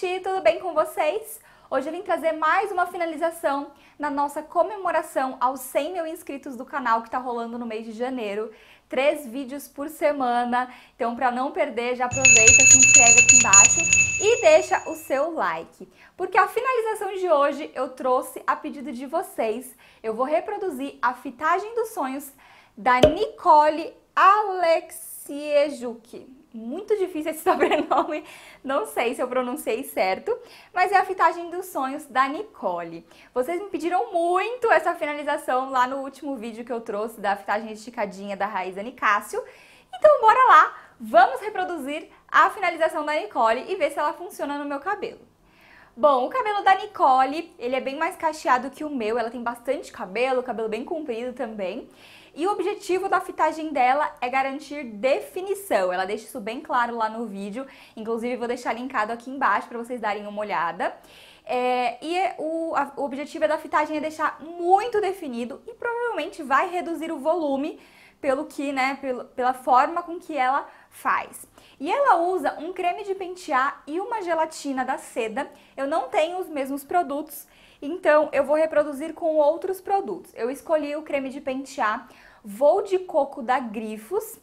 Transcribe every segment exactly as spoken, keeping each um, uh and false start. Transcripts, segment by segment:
gente! Tudo bem com vocês? Hoje eu vim trazer mais uma finalização na nossa comemoração aos cem mil inscritos do canal que tá rolando no mês de janeiro. Três vídeos por semana, então pra não perder, já aproveita, se inscreve aqui embaixo e deixa o seu like. Porque a finalização de hoje eu trouxe a pedido de vocês. Eu vou reproduzir a fitagem dos sonhos da Nicole Aleksiejuk. Muito difícil esse sobrenome, não sei se eu pronunciei certo, mas é a fitagem dos sonhos da Nicole. Vocês me pediram muito essa finalização lá no último vídeo que eu trouxe da fitagem esticadinha da Raíza Anicácio. Então bora lá, vamos reproduzir a finalização da Nicole e ver se ela funciona no meu cabelo. Bom, o cabelo da Nicole, ele é bem mais cacheado que o meu, ela tem bastante cabelo, cabelo bem comprido também. E o objetivo da fitagem dela é garantir definição, ela deixa isso bem claro lá no vídeo, inclusive vou deixar linkado aqui embaixo para vocês darem uma olhada. É, e o, a, o objetivo da fitagem é deixar muito definido e provavelmente vai reduzir o volume pelo que, né, pelo, pela forma com que ela faz. E ela usa um creme de pentear e uma gelatina da Seda. Eu não tenho os mesmos produtos, então eu vou reproduzir com outros produtos. Eu escolhi o creme de pentear Vô de Coco da Grifos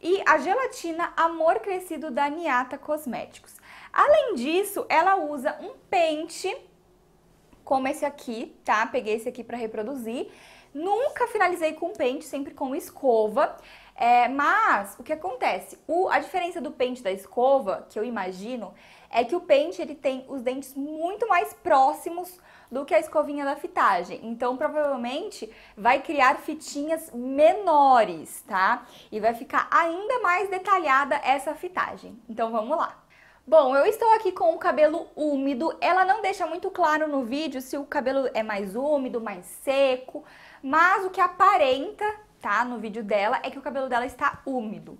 e a gelatina Amor Crescido da Niata Cosméticos. Além disso, ela usa um pente como esse aqui, tá? Peguei esse aqui para reproduzir. Nunca finalizei com pente, sempre com escova. É, mas o que acontece? O, a diferença do pente da escova, que eu imagino, é que o pente ele tem os dentes muito mais próximos do que a escovinha da fitagem. Então, provavelmente, vai criar fitinhas menores, tá? E vai ficar ainda mais detalhada essa fitagem. Então, vamos lá. Bom, eu estou aqui com o cabelo úmido. Ela não deixa muito claro no vídeo se o cabelo é mais úmido, mais seco, mas o que aparenta, tá, no vídeo dela é que o cabelo dela está úmido.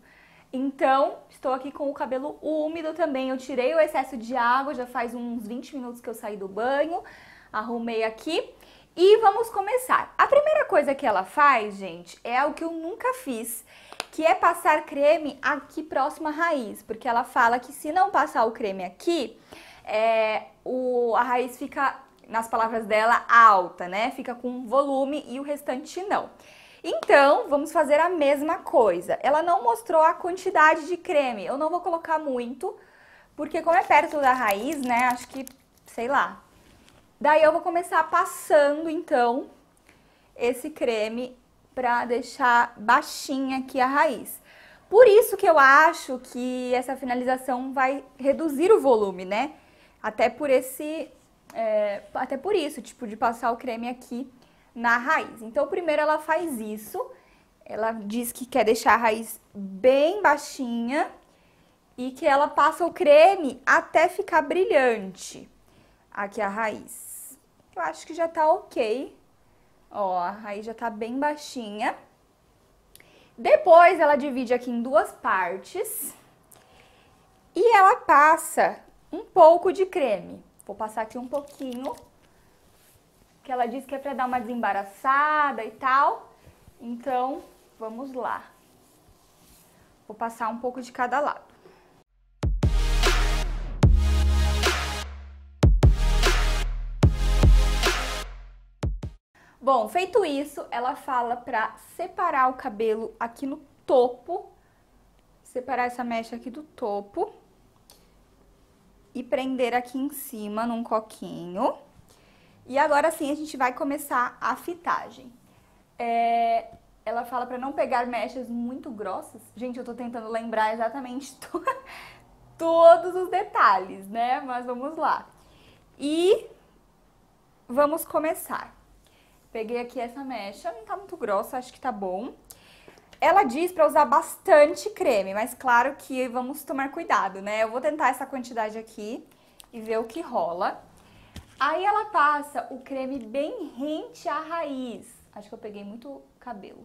Então, estou aqui com o cabelo úmido também. Eu tirei o excesso de água, já faz uns vinte minutos que eu saí do banho, arrumei aqui e vamos começar. A primeira coisa que ela faz, gente, é o que eu nunca fiz, que é passar creme aqui próximo à raiz, porque ela fala que se não passar o creme aqui, é, o, a raiz fica, nas palavras dela, alta, né? Fica com volume e o restante não. Então, vamos fazer a mesma coisa. Ela não mostrou a quantidade de creme, eu não vou colocar muito, porque como é perto da raiz, né? Acho que, sei lá. Daí eu vou começar passando, então, esse creme pra deixar baixinha aqui a raiz. Por isso que eu acho que essa finalização vai reduzir o volume, né? Até por esse... É, até por isso, tipo, de passar o creme aqui na raiz. Então, primeiro ela faz isso. Ela diz que quer deixar a raiz bem baixinha e que ela passa o creme até ficar brilhante aqui a raiz. Eu acho que já tá ok. Ó, a raiz já tá bem baixinha. Depois ela divide aqui em duas partes. E ela passa um pouco de creme. Vou passar aqui um pouquinho. Que ela diz que é pra dar uma desembaraçada e tal. Então, vamos lá. Vou passar um pouco de cada lado. Bom, feito isso, ela fala pra separar o cabelo aqui no topo, separar essa mecha aqui do topo e prender aqui em cima num coquinho. E agora sim a gente vai começar a fitagem. É, ela fala pra não pegar mechas muito grossas. Gente, eu tô tentando lembrar exatamente to todos os detalhes, né? Mas vamos lá. E vamos começar. Peguei aqui essa mecha, não tá muito grossa, acho que tá bom. Ela diz pra usar bastante creme, mas claro que vamos tomar cuidado, né? Eu vou tentar essa quantidade aqui e ver o que rola. Aí ela passa o creme bem rente à raiz. Acho que eu peguei muito cabelo.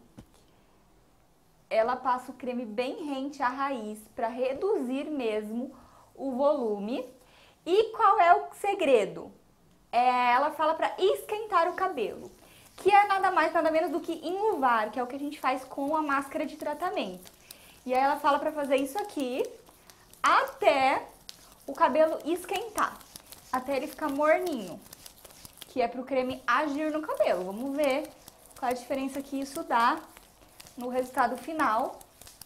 Ela passa o creme bem rente à raiz pra reduzir mesmo o volume. E qual é o segredo? É, ela fala pra esquentar o cabelo. Que é nada mais, nada menos do que enluvar, que é o que a gente faz com a máscara de tratamento. E aí ela fala pra fazer isso aqui até o cabelo esquentar. até ele ficar morninho, que é pro creme agir no cabelo. Vamos ver qual a diferença que isso dá no resultado final,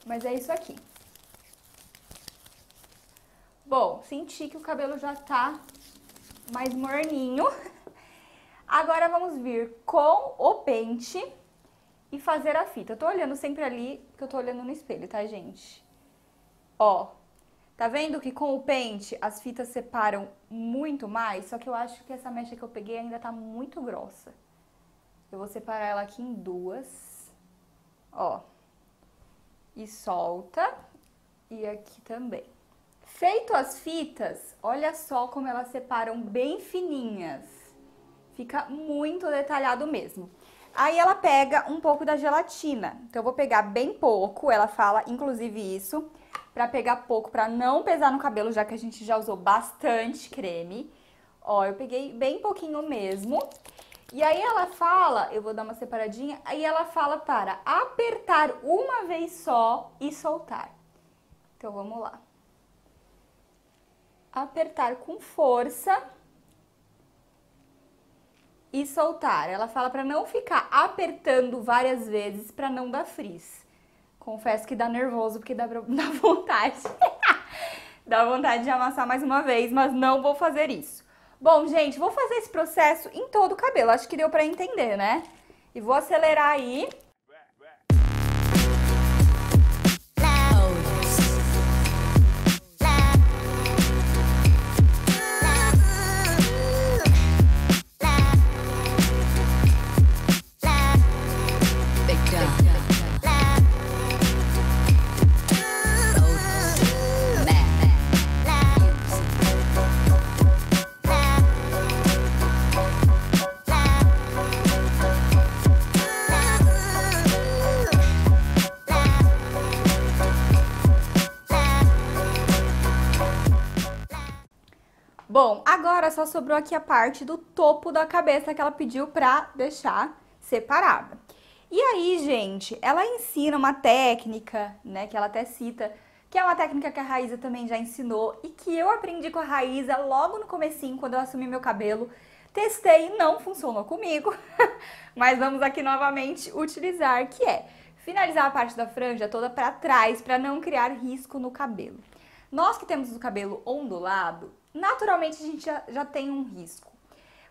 mas é isso aqui. Bom, senti que o cabelo já tá mais morninho. Agora vamos vir com o pente e fazer a fita. Eu tô olhando sempre ali, porque eu tô olhando no espelho, tá, gente? Ó, tá vendo que com o pente as fitas separam muito mais? Só que eu acho que essa mecha que eu peguei ainda tá muito grossa. Eu vou separar ela aqui em duas. Ó. E solta. E aqui também. Feito as fitas, olha só como elas separam bem fininhas. Fica muito detalhado mesmo. Aí ela pega um pouco da gelatina. Então eu vou pegar bem pouco, ela fala inclusive isso, pra pegar pouco, pra não pesar no cabelo, já que a gente já usou bastante creme. Ó, eu peguei bem pouquinho mesmo. E aí ela fala, eu vou dar uma separadinha, aí ela fala para apertar uma vez só e soltar. Então vamos lá. Apertar com força e soltar. Ela fala pra não ficar apertando várias vezes pra não dar frizz. Confesso que dá nervoso, porque dá, pra, dá vontade. Dá vontade de amassar mais uma vez, mas não vou fazer isso. Bom, gente, vou fazer esse processo em todo o cabelo. Acho que deu pra entender, né? E vou acelerar aí. Bom, agora só sobrou aqui a parte do topo da cabeça que ela pediu pra deixar separada. E aí, gente, ela ensina uma técnica, né, que ela até cita, que é uma técnica que a Raíza também já ensinou e que eu aprendi com a Raíza logo no comecinho, quando eu assumi meu cabelo. Testei e não funcionou comigo, mas vamos aqui novamente utilizar, que é finalizar a parte da franja toda pra trás, pra não criar risco no cabelo. Nós que temos o cabelo ondulado, naturalmente a gente já, já tem um risco,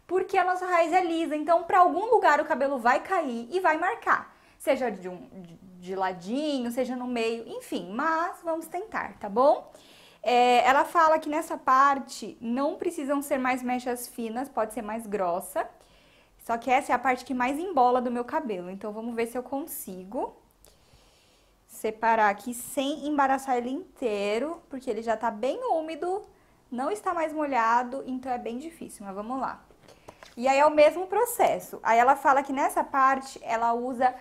porque a nossa raiz é lisa, então para algum lugar o cabelo vai cair e vai marcar, seja de, um, de, de ladinho, seja no meio, enfim, mas vamos tentar, tá bom? É, ela fala que nessa parte não precisam ser mais mechas finas, pode ser mais grossa, só que essa é a parte que mais embola do meu cabelo, então vamos ver se eu consigo separar aqui sem embaraçar ele inteiro, porque ele já tá bem úmido. Não está mais molhado, então é bem difícil, mas vamos lá. E aí é o mesmo processo. Aí ela fala que nessa parte ela usa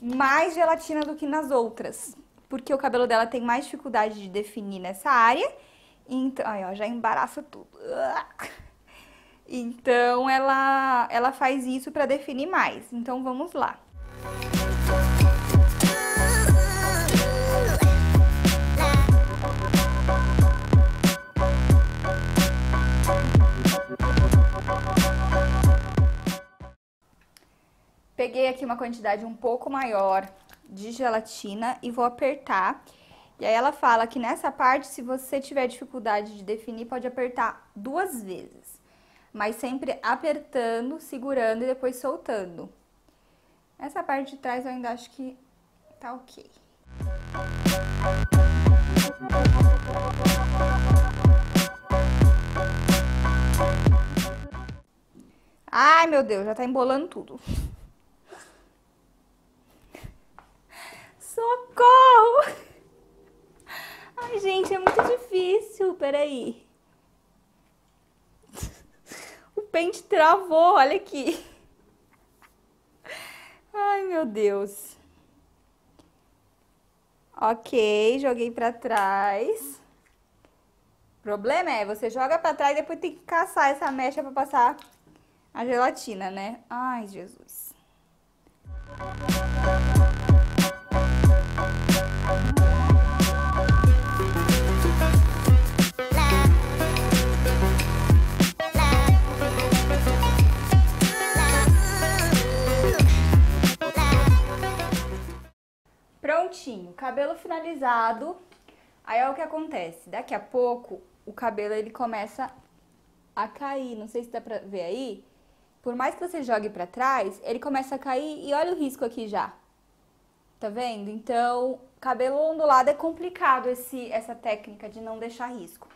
mais gelatina do que nas outras, porque o cabelo dela tem mais dificuldade de definir nessa área. Então, aí ó, já embaraça tudo. Então ela, ela faz isso para definir mais. Então vamos lá. Peguei aqui uma quantidade um pouco maior de gelatina e vou apertar. E aí ela fala que nessa parte, se você tiver dificuldade de definir, pode apertar duas vezes. Mas sempre apertando, segurando e depois soltando. Essa parte de trás eu ainda acho que tá ok. Ai, meu Deus, já tá embolando tudo. Socorro! Ai, gente, é muito difícil. Peraí. O pente travou, olha aqui. Ai, meu Deus. Ok, joguei pra trás. O problema é, você joga pra trás e depois tem que caçar essa mecha pra passar a gelatina, né? Ai, Jesus. roxinho, cabelo finalizado. Aí é o que acontece, daqui a pouco o cabelo ele começa a cair, não sei se dá pra ver aí. Por mais que você jogue pra trás, ele começa a cair e olha o risco aqui já. Tá vendo? Então, cabelo ondulado é complicado esse, essa técnica de não deixar risco.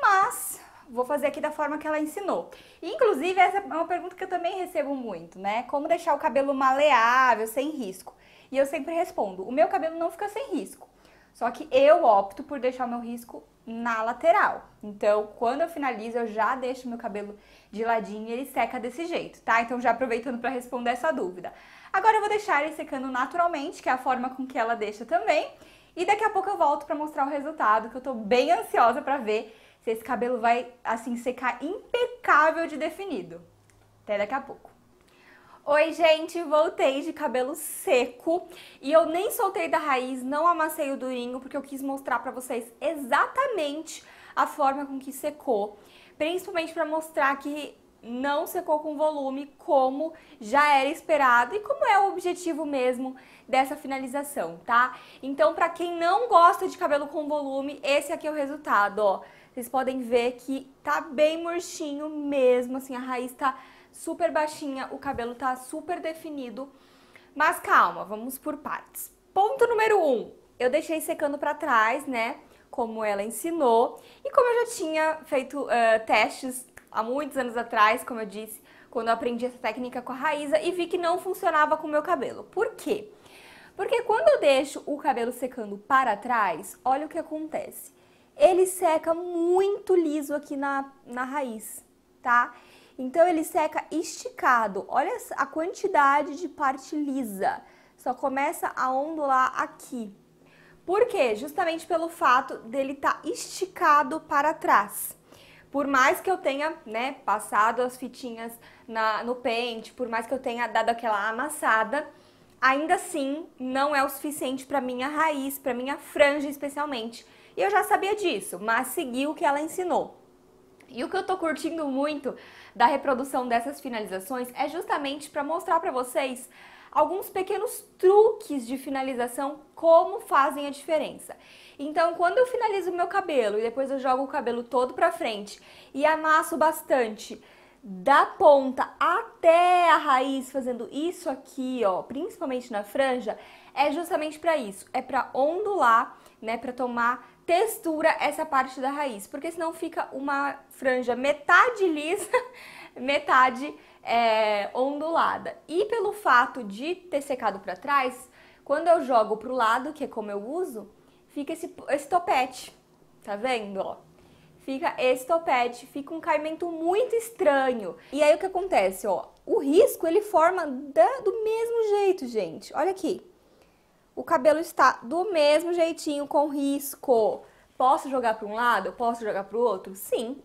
Mas, vou fazer aqui da forma que ela ensinou. Inclusive, essa é uma pergunta que eu também recebo muito, né? Como deixar o cabelo maleável, sem risco? E eu sempre respondo, o meu cabelo não fica sem risco. Só que eu opto por deixar o meu risco na lateral. Então, quando eu finalizo, eu já deixo meu cabelo de ladinho e ele seca desse jeito, tá? Então, já aproveitando para responder essa dúvida. Agora eu vou deixar ele secando naturalmente, que é a forma com que ela deixa também. E daqui a pouco eu volto para mostrar o resultado, que eu tô bem ansiosa para ver se esse cabelo vai, assim, secar impecável de definido. Até daqui a pouco. Oi, gente, voltei de cabelo seco e eu nem soltei da raiz, não amassei o durinho, porque eu quis mostrar pra vocês exatamente a forma com que secou, principalmente pra mostrar que não secou com volume, como já era esperado e como é o objetivo mesmo dessa finalização, tá? Então, pra quem não gosta de cabelo com volume, esse aqui é o resultado, ó. Vocês podem ver que tá bem murchinho mesmo, assim, a raiz tá super baixinha, o cabelo tá super definido, mas calma, vamos por partes. Ponto número um, eu deixei secando pra trás, né, como ela ensinou, e como eu já tinha feito uh, testes há muitos anos atrás, como eu disse, quando eu aprendi essa técnica com a Raíza, e vi que não funcionava com o meu cabelo. Por quê? Porque quando eu deixo o cabelo secando para trás, olha o que acontece, ele seca muito liso aqui na, na raiz, tá? Então, ele seca esticado. Olha a quantidade de parte lisa. Só começa a ondular aqui. Por quê? Justamente pelo fato dele estar esticado para trás. Por mais que eu tenha, né, passado as fitinhas na, no pente, por mais que eu tenha dado aquela amassada, ainda assim não é o suficiente para minha raiz, para minha franja especialmente. E eu já sabia disso, mas segui o que ela ensinou. E o que eu tô curtindo muito da reprodução dessas finalizações é justamente para mostrar para vocês alguns pequenos truques de finalização, como fazem a diferença. Então, quando eu finalizo o meu cabelo e depois eu jogo o cabelo todo para frente e amasso bastante da ponta até a raiz, fazendo isso aqui, ó, principalmente na franja, é justamente para isso, é para ondular, né, para tomar textura essa parte da raiz, porque senão fica uma franja metade lisa, metade é, ondulada. E pelo fato de ter secado para trás, quando eu jogo pro lado, que é como eu uso, fica esse, esse topete, tá vendo, ó? Fica esse topete, fica um caimento muito estranho. E aí o que acontece, ó? O risco ele forma da, do mesmo jeito, gente. Olha aqui. O cabelo está do mesmo jeitinho, com risco. Posso jogar para um lado? Posso jogar para o outro? Sim,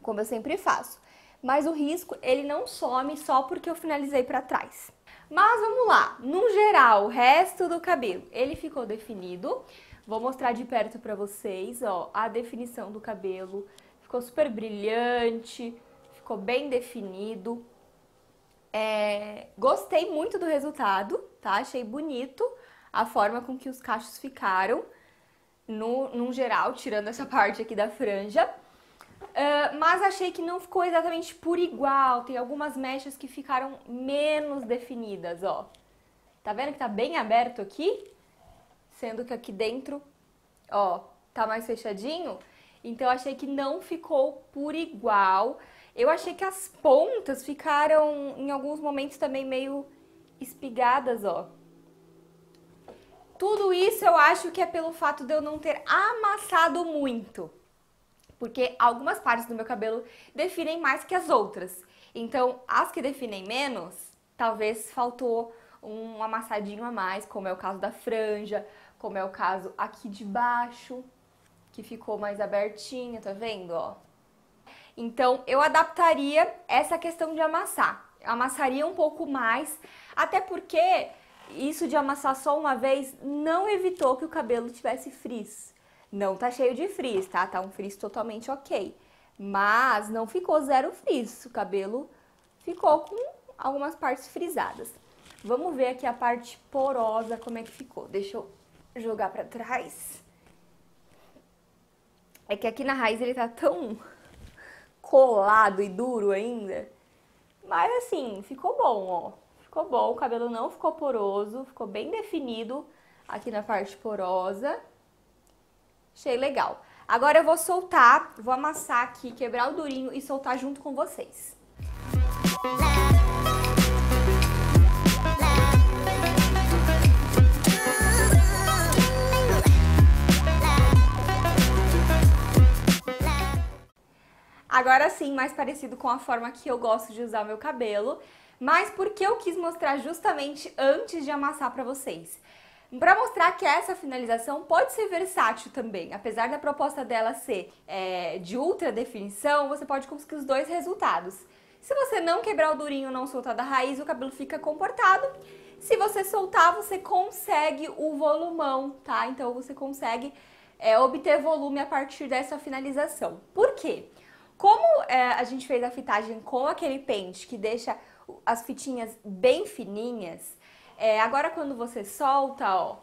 como eu sempre faço. Mas o risco, ele não some só porque eu finalizei para trás. Mas vamos lá. No geral, o resto do cabelo, ele ficou definido. Vou mostrar de perto para vocês, ó, a definição do cabelo. Ficou super brilhante, ficou bem definido. É... Gostei muito do resultado, tá? Achei bonito a forma com que os cachos ficaram, no, num geral, tirando essa parte aqui da franja. Uh, mas achei que não ficou exatamente por igual, tem algumas mechas que ficaram menos definidas, ó. Tá vendo que tá bem aberto aqui? Sendo que aqui dentro, ó, tá mais fechadinho. Então, achei que não ficou por igual. Eu achei que as pontas ficaram, em alguns momentos, também meio espigadas, ó. Tudo isso eu acho que é pelo fato de eu não ter amassado muito, porque algumas partes do meu cabelo definem mais que as outras. Então, as que definem menos, talvez faltou um amassadinho a mais, como é o caso da franja, como é o caso aqui de baixo, que ficou mais abertinho, tá vendo, ó? Então, eu adaptaria essa questão de amassar. Eu amassaria um pouco mais, até porque isso de amassar só uma vez não evitou que o cabelo tivesse frizz. Não tá cheio de frizz, tá? Tá um frizz totalmente ok. Mas não ficou zero frizz. O cabelo ficou com algumas partes frisadas. Vamos ver aqui a parte porosa, como é que ficou. Deixa eu jogar pra trás, é que aqui na raiz ele tá tão colado e duro ainda. Mas assim, ficou bom, ó. Ficou bom, o cabelo não ficou poroso, ficou bem definido aqui na parte porosa. Achei legal. Agora eu vou soltar, vou amassar aqui, quebrar o durinho e soltar junto com vocês. Agora sim, mais parecido com a forma que eu gosto de usar o meu cabelo, mas porque eu quis mostrar justamente antes de amassar pra vocês. Pra mostrar que essa finalização pode ser versátil também. Apesar da proposta dela ser é, de ultra definição, você pode conseguir os dois resultados. Se você não quebrar o durinho, não soltar da raiz, o cabelo fica comportado. Se você soltar, você consegue o volumão, tá? Então você consegue é, obter volume a partir dessa finalização. Por quê? Como é, a gente fez a fitagem com aquele pente que deixa as fitinhas bem fininhas, é, agora quando você solta, ó,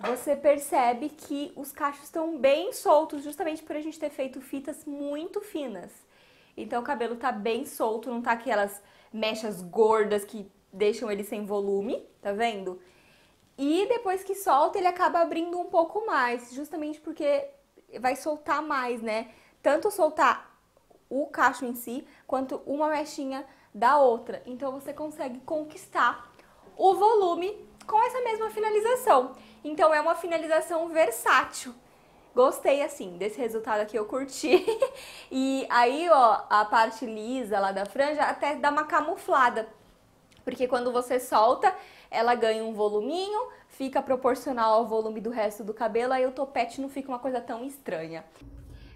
você percebe que os cachos estão bem soltos, justamente por a gente ter feito fitas muito finas. Então o cabelo tá bem solto, não tá aquelas mechas gordas que deixam ele sem volume, tá vendo? E depois que solta, ele acaba abrindo um pouco mais, justamente porque vai soltar mais, né? Tanto soltar o cacho em si, quanto uma mechinha da outra. Então você consegue conquistar o volume com essa mesma finalização. Então é uma finalização versátil. Gostei, assim, desse resultado aqui, eu curti. E aí, ó, a parte lisa lá da franja até dá uma camuflada. Porque quando você solta, ela ganha um voluminho, fica proporcional ao volume do resto do cabelo, aí o topete não fica uma coisa tão estranha.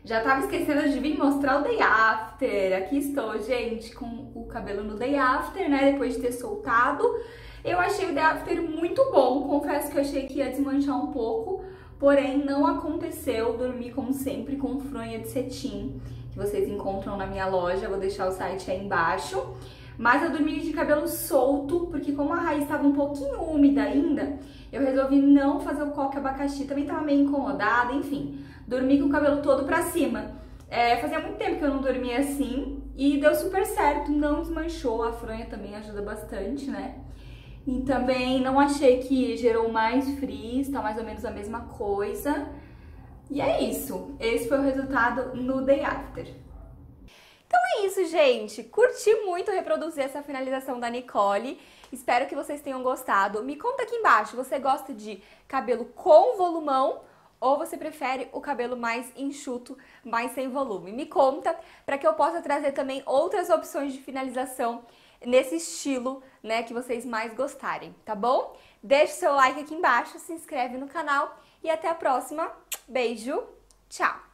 Já tava esquecendo de vir mostrar o day after. Aqui estou, gente, com o cabelo no day after, né? Depois de ter soltado. Eu achei o day after muito bom. Confesso que eu achei que ia desmanchar um pouco. Porém, não aconteceu. Dormi, como sempre, com fronha de cetim, que vocês encontram na minha loja. Vou deixar o site aí embaixo. Mas eu dormi de cabelo solto, porque como a raiz estava um pouquinho úmida ainda, eu resolvi não fazer o coque abacaxi. Também tava meio incomodada, enfim. Dormi com o cabelo todo pra cima. É, fazia muito tempo que eu não dormia assim e deu super certo, não desmanchou. A fronha também ajuda bastante, né? E também não achei que gerou mais frizz, tá mais ou menos a mesma coisa. E é isso. Esse foi o resultado no day after. Então é isso, gente. Curti muito reproduzir essa finalização da Nicole. Espero que vocês tenham gostado. Me conta aqui embaixo, você gosta de cabelo com volumão ou você prefere o cabelo mais enxuto, mais sem volume? Me conta, para que eu possa trazer também outras opções de finalização nesse estilo, né, que vocês mais gostarem, tá bom? Deixe seu like aqui embaixo, se inscreve no canal e até a próxima. Beijo, tchau!